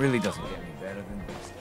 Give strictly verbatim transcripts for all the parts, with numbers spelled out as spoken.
Really doesn't get any better than this.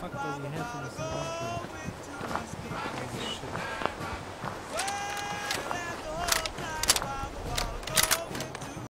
Fuck does he have from this? Holy shit.